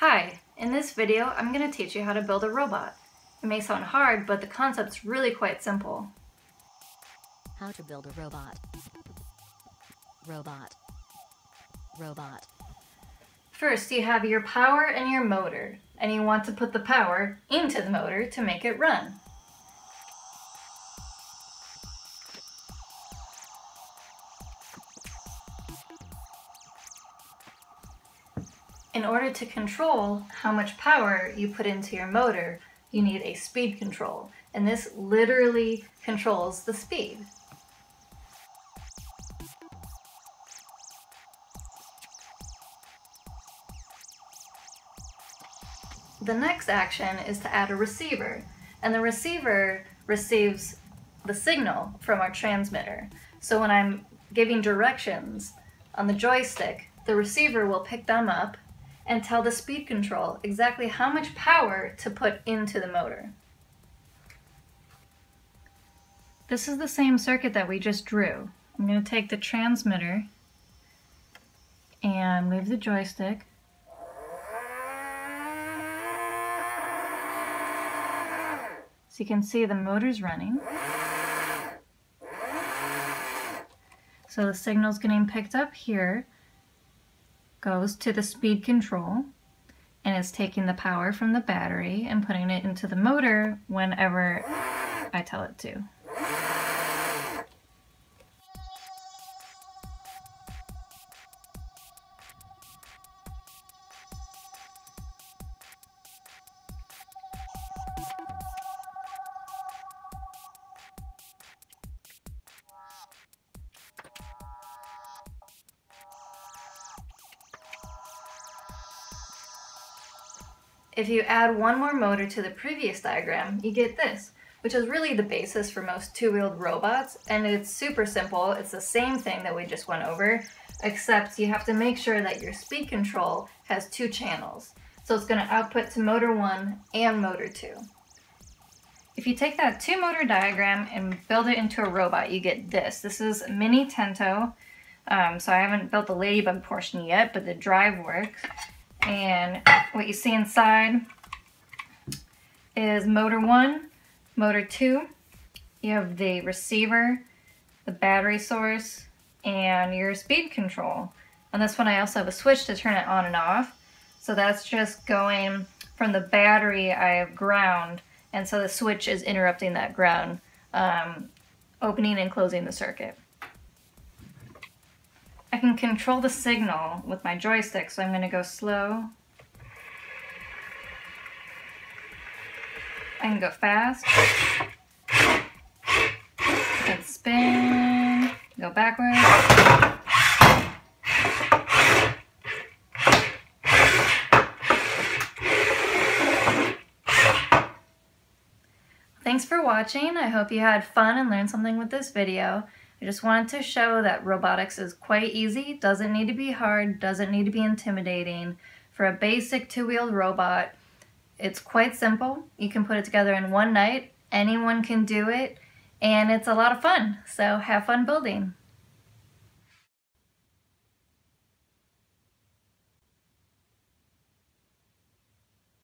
Hi, in this video I'm going to teach you how to build a robot. It may sound hard, but the concept's really quite simple. How to build a robot. Robot. Robot. First, you have your power and your motor, and you want to put the power into the motor to make it run. In order to control how much power you put into your motor, you need a speed control, and this literally controls the speed. The next action is to add a receiver, and the receiver receives the signal from our transmitter. So when I'm giving directions on the joystick, the receiver will pick them up and tell the speed control exactly how much power to put into the motor. This is the same circuit that we just drew. I'm going to take the transmitter and move the joystick. So you can see the motor's running. So the signal's getting picked up here, goes to the speed control, and it's taking the power from the battery and putting it into the motor whenever I tell it to. If you add one more motor to the previous diagram, you get this, which is really the basis for most two-wheeled robots, and it's super simple. It's the same thing that we just went over, except you have to make sure that your speed control has two channels. So it's going to output to motor 1 and motor 2. If you take that two-motor diagram and build it into a robot, you get this. This is Mini Tento, so I haven't built the ladybug portion yet, but the drive works. And what you see inside is motor 1, motor 2, you have the receiver, the battery source, and your speed control. On this one I also have a switch to turn it on and off. So that's just going from the battery. I have ground, and so the switch is interrupting that ground, opening and closing the circuit. I can control the signal with my joystick, so I'm going to go slow. I can go fast. I can spin, go backwards. Thanks for watching. I hope you had fun and learned something with this video. I just wanted to show that robotics is quite easy, doesn't need to be hard, doesn't need to be intimidating. For a basic two-wheeled robot, it's quite simple. You can put it together in one night, anyone can do it, and it's a lot of fun. So have fun building.